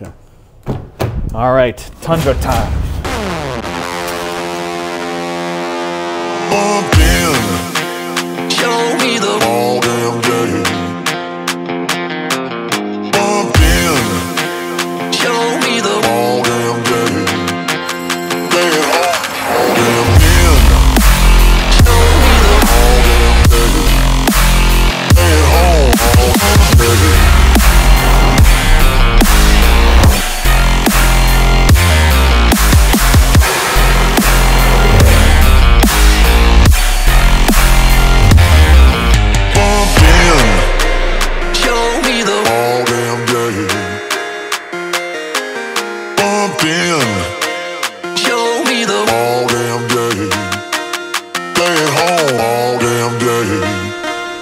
Okay. All right, Tundra time. Show me the all damn day. Show me the all damn day. Show me the all damn day.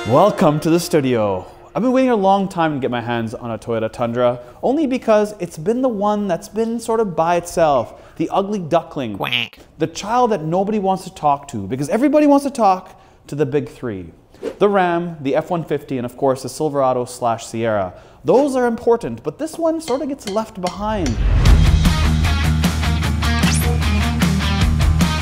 Welcome to the studio. I've been waiting a long time to get my hands on a Toyota Tundra, only because it's been the one that's been sort of by itself, the ugly duckling, quack, the child that nobody wants to talk to, because everybody wants to talk to the big three. The Ram, the F-150, and of course the Silverado / Sierra. Those are important, but this one sort of gets left behind.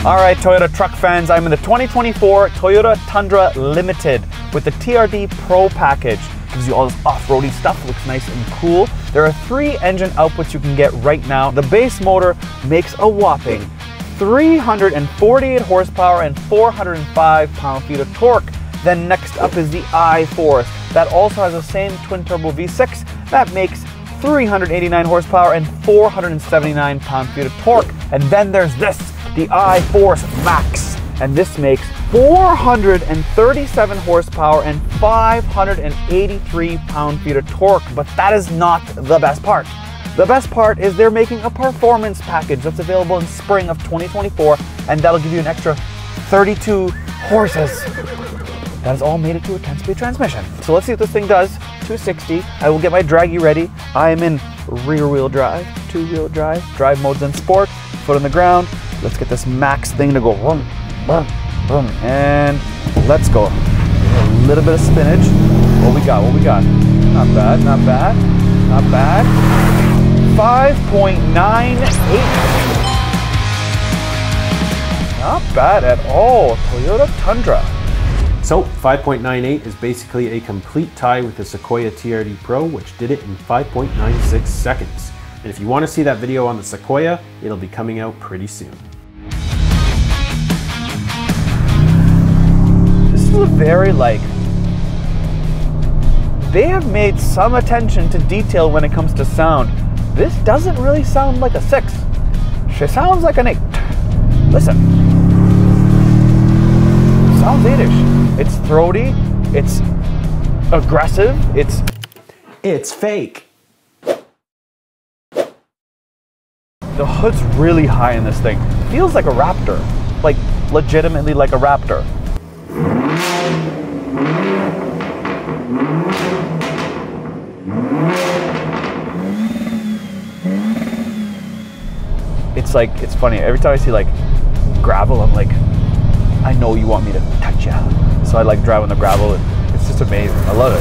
All right, Toyota truck fans, I'm in the 2024 Toyota Tundra Limited with the TRD Pro package. Gives you all this off-roady stuff, looks nice and cool. There are 3 engine outputs you can get right now. The base motor makes a whopping 348 horsepower and 405 pound-feet of torque. Then next up is the iForce. That also has the same twin-turbo V6. That makes 389 horsepower and 479 pound-feet of torque. And then there's this, the iForce Max. And this makes 437 horsepower and 583 pound-feet of torque. But that is not the best part. The best part is they're making a performance package that's available in spring of 2024, and that'll give you an extra 32 horses. That has all made it to a 10-speed transmission. So let's see what this thing does. 260, I will get my draggy ready. I am in rear-wheel drive, two-wheel drive, drive modes in sport, foot on the ground. Let's get this Max thing to go vroom, vroom, vroom, and let's go. A little bit of spinach. What we got, what we got? Not bad, not bad, not bad. 5.98. Not bad at all, Toyota Tundra. So 5.98 is basically a complete tie with the Sequoia TRD Pro, which did it in 5.96 seconds. And if you want to see that video on the Sequoia, it'll be coming out pretty soon. This is a very they have made some attention to detail when it comes to sound. This doesn't really sound like a 6. She sounds like an 8. Listen. Sounds 8-ish. It's throaty, it's aggressive, it's fake. The hood's really high in this thing. Feels like a Raptor, like legitimately like a Raptor. It's like, it's funny, every time I see like gravel, I'm like, I know you want me to touch you. So I like driving the gravel, and it's just amazing. I love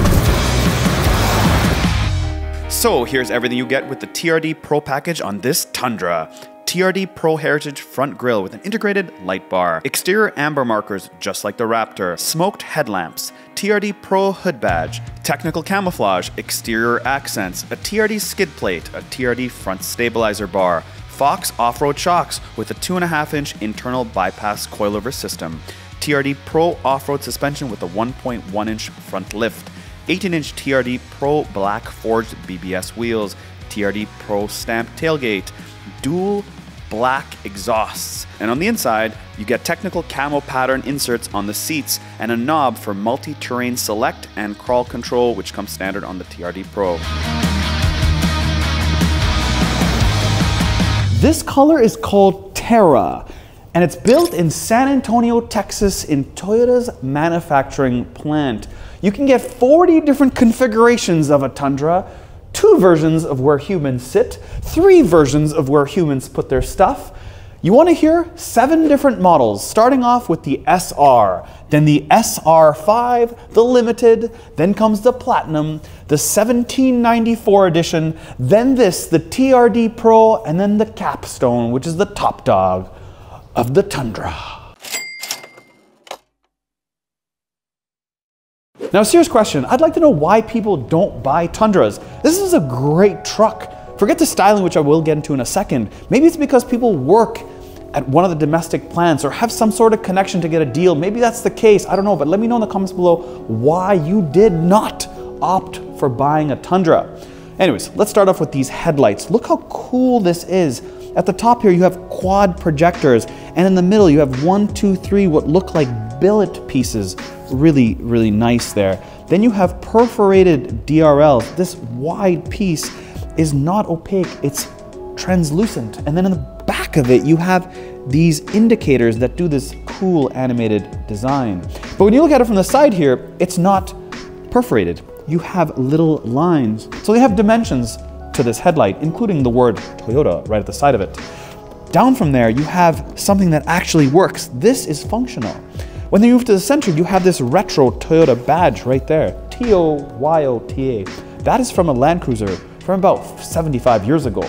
it. So here's everything you get with the TRD Pro package on this Tundra. TRD Pro Heritage front grille with an integrated light bar, exterior amber markers just like the Raptor, smoked headlamps, TRD Pro hood badge, technical camouflage, exterior accents, a TRD skid plate, a TRD front stabilizer bar, Fox off-road shocks with a 2.5-inch internal bypass coilover system, TRD Pro off-road suspension with a 1.1-inch front lift, 18-inch TRD Pro black forged BBS wheels, TRD Pro stamped tailgate, dual black exhausts, and on the inside, you get technical camo pattern inserts on the seats and a knob for multi-terrain select and crawl control, which comes standard on the TRD Pro. This color is called Terra. And it's built in San Antonio, Texas, in Toyota's manufacturing plant. You can get 40 different configurations of a Tundra, 2 versions of where humans sit, 3 versions of where humans put their stuff. You want to hear 7 different models, starting off with the SR, then the SR5, the Limited, then comes the Platinum, the 1794 edition, then this, the TRD Pro, and then the Capstone, which is the top dog of the Tundra. Now, a serious question, I'd like to know why people don't buy Tundras. This is a great truck. Forget the styling, which I will get into in a second. Maybe it's because people work at one of the domestic plants or have some sort of connection to get a deal. Maybe that's the case, I don't know, but let me know in the comments below why you did not opt for buying a Tundra. Anyways, let's start off with these headlights. Look how cool this is. At the top here, you have quad projectors, and in the middle, you have 1, 2, 3, what look like billet pieces. Really, really nice there. Then you have perforated DRLs. This wide piece is not opaque, it's translucent. And then in the back of it, you have these indicators that do this cool animated design. But when you look at it from the side here, it's not perforated. You have little lines. So they have dimensions to this headlight, including the word Toyota right at the side of it. Down from there, you have something that actually works. This is functional. When they move to the center, you have this retro Toyota badge right there, T-O-Y-O-T-A. That is from a Land Cruiser from about 75 years ago.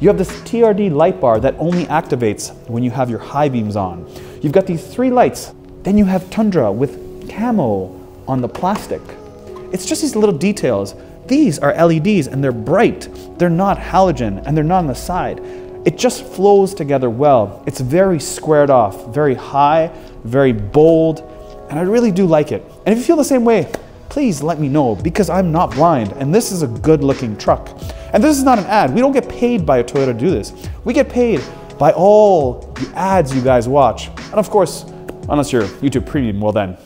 You have this TRD light bar that only activates when you have your high beams on. You've got these 3 lights. Then you have Tundra with camo on the plastic. It's just these little details. These are LEDs and they're bright. They're not halogen and they're not on the side. It just flows together well. It's very squared off, very high, very bold, and I really do like it. And if you feel the same way, please let me know, because I'm not blind and this is a good looking truck. And this is not an ad. We don't get paid by Toyota to do this. We get paid by all the ads you guys watch. And of course, unless you're YouTube Premium, well then,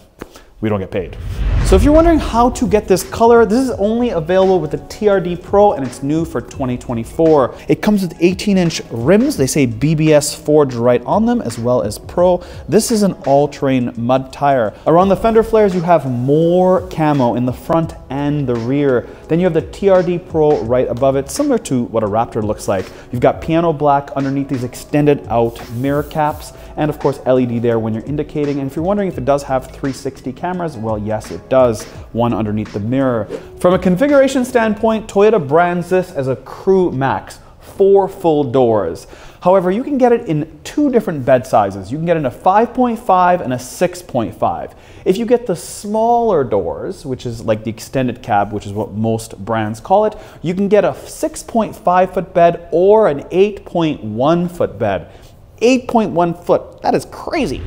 we don't get paid. So if you're wondering how to get this color, this is only available with the TRD Pro and it's new for 2024. It comes with 18-inch rims. They say BBS forged right on them, as well as Pro. This is an all-terrain mud tire. Around the fender flares, you have more camo in the front and the rear. Then you have the TRD Pro right above it, similar to what a Raptor looks like. You've got piano black underneath these extended out mirror caps, and of course LED there when you're indicating. And if you're wondering if it does have 360 cameras, well, yes, it does, one underneath the mirror. From a configuration standpoint, Toyota brands this as a Crew Max, 4 full doors. However, you can get it in 2 different bed sizes. You can get it in a 5.5 and a 6.5. If you get the smaller doors, which is like the extended cab, which is what most brands call it, you can get a 6.5-foot bed or an 8.1-foot bed. 8.1 foot, that is crazy.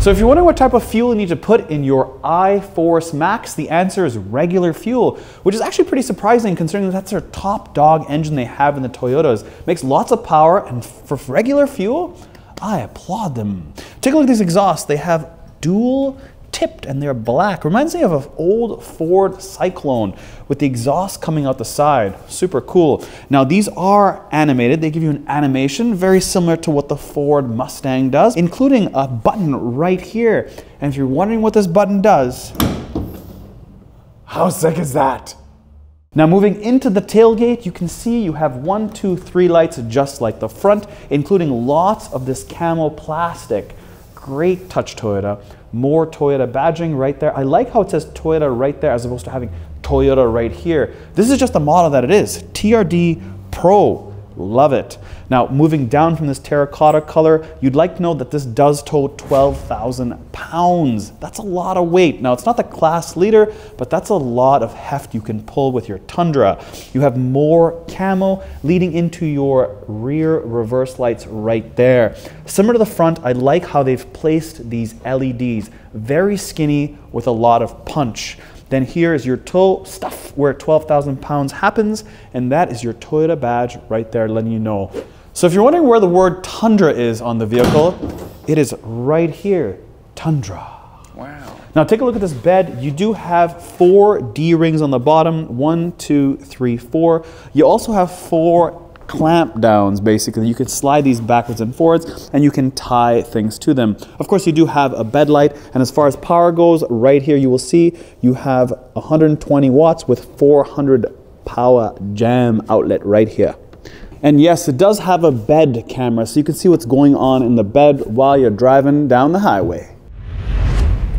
So if you're wondering what type of fuel you need to put in your iForce Max, the answer is regular fuel, which is actually pretty surprising considering that's their top dog engine they have in the Toyotas. Makes lots of power, and for regular fuel, I applaud them. Take a look at these exhausts. They have dual tipped and they're black. Reminds me of an old Ford Cyclone with the exhaust coming out the side. Super cool. Now these are animated. They give you an animation very similar to what the Ford Mustang does, including a button right here. And if you're wondering what this button does, how sick is that? Now moving into the tailgate, you can see you have 1, 2, 3 lights just like the front, including lots of this camo plastic. Great touch, Toyota. More Toyota badging right there. I like how it says Toyota right there as opposed to having Toyota right here. This is just the model that it is. TRD Pro. Love it. Now, moving down from this terracotta color, you'd like to know that this does tow 12,000 pounds. That's a lot of weight. Now, it's not the class leader, but that's a lot of heft you can pull with your Tundra. You have more camo leading into your rear reverse lights right there. Similar to the front, I like how they've placed these LEDs. Very skinny with a lot of punch. Then here is your tow stuff where 12,000 pounds happens, and that is your Toyota badge right there letting you know. So if you're wondering where the word Tundra is on the vehicle, it is right here, Tundra. Wow. Now take a look at this bed. You do have 4 D-rings on the bottom, 1, 2, 3, 4. You also have 4 clamp downs, basically. You can slide these backwards and forwards and you can tie things to them. Of course, you do have a bed light, and as far as power goes, right here you will see you have 120 watts with 400 power jam outlet right here. And yes, it does have a bed camera, so you can see what's going on in the bed while you're driving down the highway.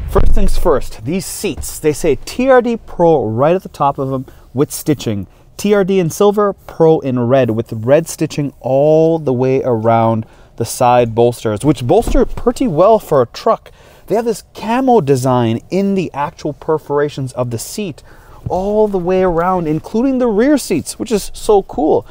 First things first, these seats, they say TRD Pro right at the top of them with stitching. TRD in silver, Pro in red, with red stitching all the way around the side bolsters, which bolster pretty well for a truck. They have this camo design in the actual perforations of the seat all the way around, including the rear seats, which is so cool.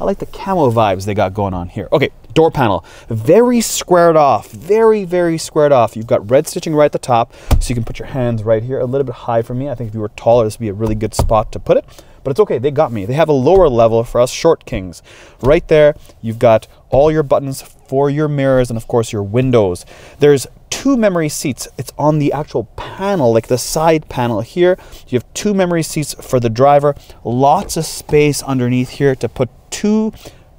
I like the camo vibes they got going on here. Okay, door panel, very squared off, very squared off. You've got red stitching right at the top, so you can put your hands right here, a little bit high for me. I think if you were taller, this would be a really good spot to put it, but it's okay, they got me. They have a lower level for us short kings. Right there, you've got all your buttons for your mirrors and of course your windows. There's two memory seats. It's on the actual panel, like the side panel here. You have two memory seats for the driver, lots of space underneath here to put two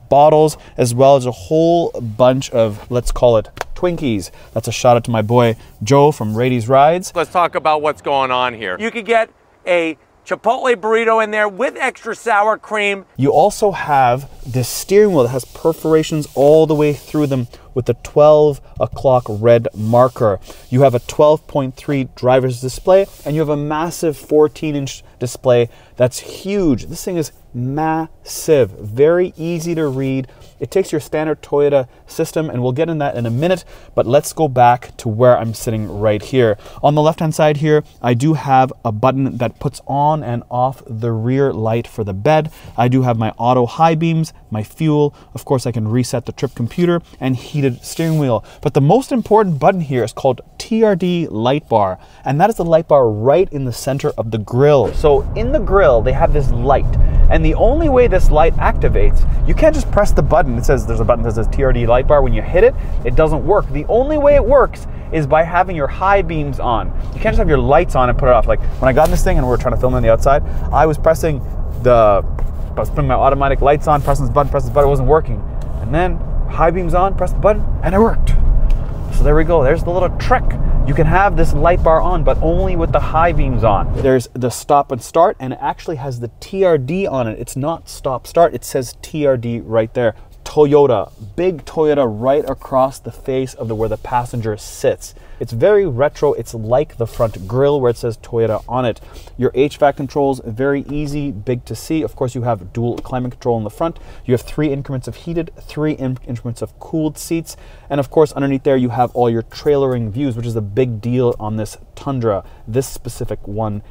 bottles, as well as a whole bunch of, let's call it, Twinkies. That's a shout out to my boy Joe from Rady's Rides. Let's talk about what's going on here. You could get a Chipotle burrito in there with extra sour cream. You also have this steering wheel that has perforations all the way through them with the 12 o'clock red marker. You have a 12.3 driver's display, and you have a massive 14-inch display. That's huge. This thing is massive, very easy to read. It takes your standard Toyota system, and we'll get in that in a minute, but let's go back to where I'm sitting right here. On the left-hand side here, I do have a button that puts on and off the rear light for the bed. I do have my auto high beams, my fuel. Of course, I can reset the trip computer and heated steering wheel. But the most important button here is called TRD light bar, and that is the light bar right in the center of the grille. So in the grille, they have this light, and the only way this light activates, you can't just press the button. It says there's a button that says TRD light bar. When you hit it, it doesn't work. The only way it works is by having your high beams on. You can't just have your lights on and put it off. Like when I got this thing and we were trying to film it on the outside, I was putting my automatic lights on, pressing this button, it wasn't working. And then high beams on, press the button, and it worked. So there we go, there's the little trick. You can have this light bar on, but only with the high beams on. There's the stop and start, and it actually has the TRD on it. It's not stop start, it says TRD right there. Toyota, big Toyota right across the face of where the passenger sits. It's very retro, it's like the front grille where it says Toyota on it. Your HVAC controls, very easy, big to see. Of course, you have dual climate control in the front. You have 3 increments of heated, 3 increments of cooled seats. And of course, underneath there, you have all your trailering views, which is a big deal on this Tundra, this specific one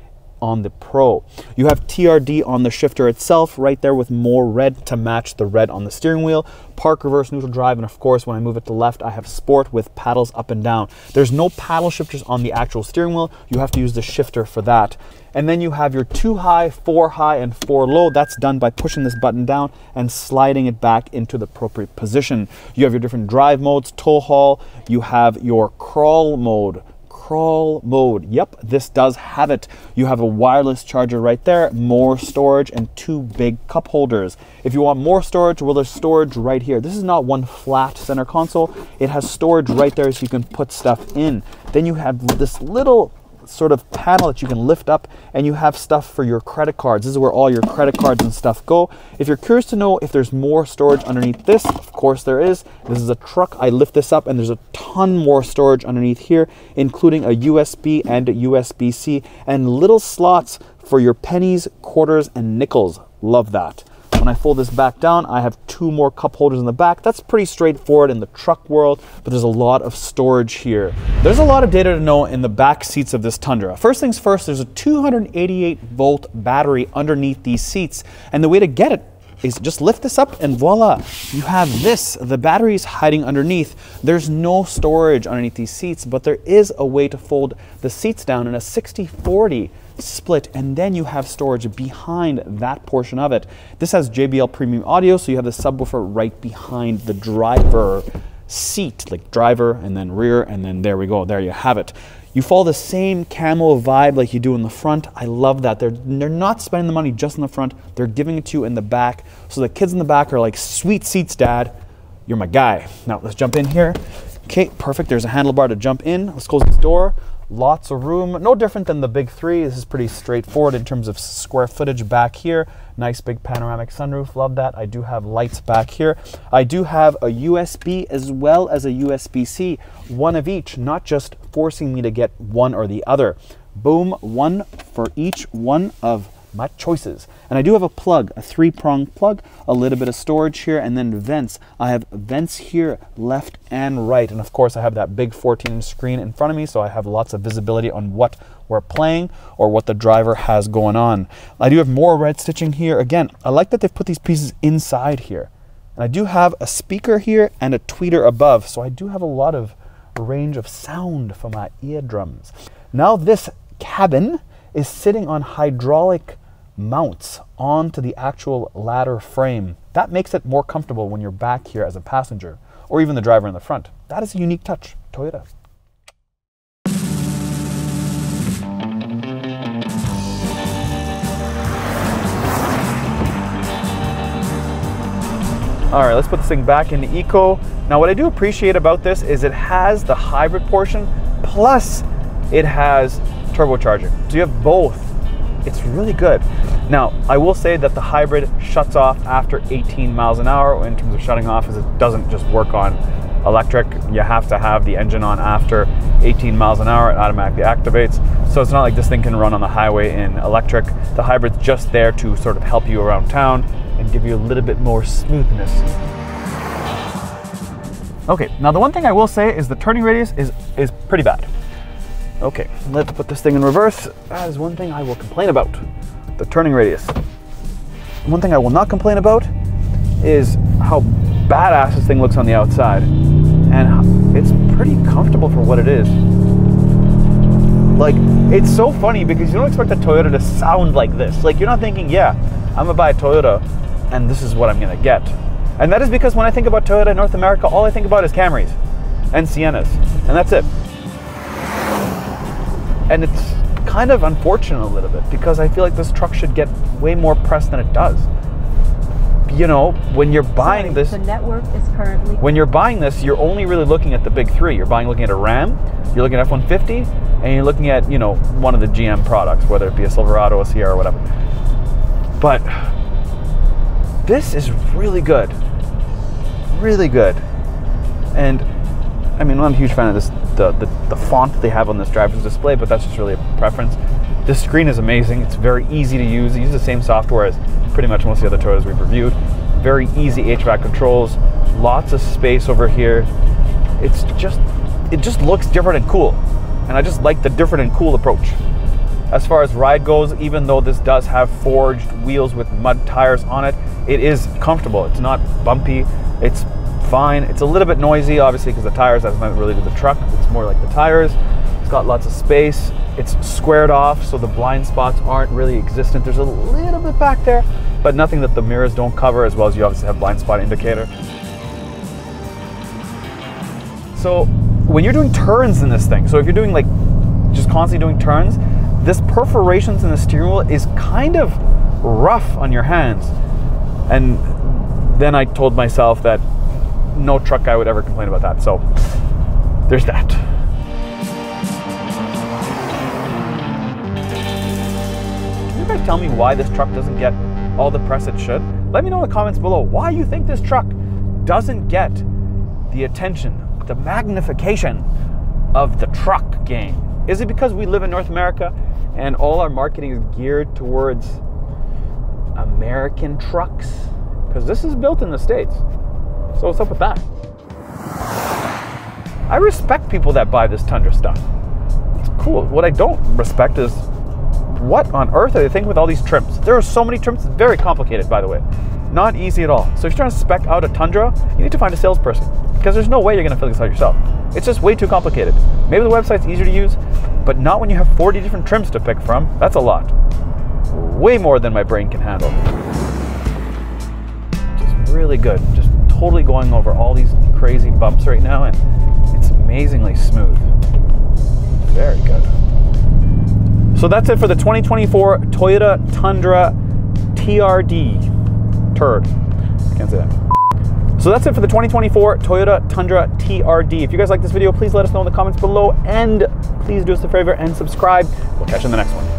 on the Pro. You have TRD on the shifter itself right there with more red to match the red on the steering wheel, park, reverse, neutral drive, and of course when I move it to left I have sport with paddles up and down. There's no paddle shifters on the actual steering wheel, you have to use the shifter for that. And then you have your 2 high, 4 high, and 4 low. That's done by pushing this button down and sliding it back into the appropriate position. You have your different drive modes, tow haul, you have your crawl mode. Crawl mode, yep, this does have it. You have a wireless charger right there, more storage, and 2 big cup holders. If you want more storage, well, there's storage right here. This is not one flat center console. It has storage right there so you can put stuff in. Then you have this little sort of panel that you can lift up, and you have stuff for your credit cards. This is where all your credit cards and stuff go. If you're curious to know if there's more storage underneath this, of course there is. This is a truck. I lift this up and there's a ton more storage underneath here, including a USB and a USB-C, and little slots for your pennies, quarters, and nickels. Love that. When I fold this back down, I have 2 more cup holders in the back. That's pretty straightforward in the truck world, but there's a lot of storage here. There's a lot of data to know in the back seats of this Tundra. First things first, there's a 288-volt battery underneath these seats, and the way to get it is just lift this up and voila, you have this. The battery is hiding underneath. There's no storage underneath these seats, but there is a way to fold the seats down in a 60-40 split, and then you have storage behind that portion of it. This has JBL premium audio, so you have the subwoofer right behind the driver seat, like driver and then rear, and then there we go, there you have it. You follow the same camo vibe like you do in the front. I love that. They're not spending the money just in the front, they're giving it to you in the back. So the kids in the back are like, sweet seats, Dad, you're my guy. Now let's jump in here. Okay, perfect, there's a handlebar to jump in. Let's close this door. Lots of room, no different than the big three. This is pretty straightforward in terms of square footage back here. Nice big panoramic sunroof, love that. I do have lights back here. I do have a USB as well as a USB-C, one of each, not just forcing me to get one or the other. Boom, one for each one of my choices. And I do have a plug, a three-prong plug, a little bit of storage here, and then vents. I have vents here, left and right. And of course I have that big 14-inch screen in front of me, so I have lots of visibility on what we're playing or what the driver has going on. I do have more red stitching here. Again, I like that they've put these pieces inside here. And I do have a speaker here and a tweeter above, so I do have a lot of range of sound for my eardrums. Now this cabin is sitting on hydraulic mounts onto the actual ladder frame. That makes it more comfortable when you're back here as a passenger or even the driver in the front. That is a unique touch, Toyota. All right, let's put this thing back into Eco. Now what I do appreciate about this is it has the hybrid portion, plus it has turbocharger. So you have both. It's really good. Now, I will say that the hybrid shuts off after 18 miles an hour in terms of shutting off, as it doesn't just work on electric. You have to have the engine on after 18 miles an hour, it automatically activates. So it's not like this thing can run on the highway in electric. The hybrid's just there to sort of help you around town and give you a little bit more smoothness. Okay, now the one thing I will say is the turning radius is pretty bad. Okay, let's put this thing in reverse. That is one thing I will complain about, the turning radius. One thing I will not complain about is how badass this thing looks on the outside. And it's pretty comfortable for what it is. Like, it's so funny because you don't expect a Toyota to sound like this. Like, you're not thinking, yeah, I'm gonna buy a Toyota and this is what I'm gonna get. And that is because when I think about Toyota in North America, all I think about is Camrys and Siennas, and that's it. And it's kind of unfortunate a little bit because I feel like this truck should get way more press than it does. You know, when you're buying this, the network is currently. When you're buying this, you're only really looking at the big three. You're looking at a Ram, you're looking at F-150, and you're looking at, you know, one of the GM products, whether it be a Silverado, a Sierra, or whatever. But this is really good, really good. And I mean, I'm a huge fan of this, the font they have on this driver's display, but that's just really a preference. This screen is amazing. It's very easy to use. It uses the same software as pretty much most of the other Toyotas we've reviewed. Very easy HVAC controls, lots of space over here. It's just, it just looks different and cool. And I just like the different and cool approach. As far as ride goes, even though this does have forged wheels with mud tires on it, it is comfortable. It's not bumpy. It's fine. It's a little bit noisy, obviously, because the tires, that's not really to the truck. It's more like the tires. It's got lots of space. It's squared off, so the blind spots aren't really existent. There's a little bit back there, but nothing that the mirrors don't cover, as well as you obviously have blind spot indicator. So when you're doing turns in this thing, so if you're doing like just constantly doing turns, this perforations in the steering wheel is kind of rough on your hands. And then I told myself that no truck guy would ever complain about that, so there's that. Can you guys tell me why this truck doesn't get all the press it should? Let me know in the comments below why you think this truck doesn't get the attention, the magnification of the truck game. Is it because we live in North America and all our marketing is geared towards American trucks? Because this is built in the States. So what's up with that? I respect people that buy this Tundra stuff. It's cool. What I don't respect is what on earth are they thinking with all these trims? There are so many trims. It's very complicated, by the way. Not easy at all. So if you're trying to spec out a Tundra, you need to find a salesperson because there's no way you're going to figure this out yourself. It's just way too complicated. Maybe the website's easier to use, but not when you have 40 different trims to pick from. That's a lot. Way more than my brain can handle. Just really good. Just totally going over all these crazy bumps right now, and it's amazingly smooth. Very good. So that's it for the 2024 Toyota Tundra TRD. Turd. Can't say that. So that's it for the 2024 Toyota Tundra TRD. If you guys like this video, please let us know in the comments below, and please do us a favor and subscribe. We'll catch you in the next one.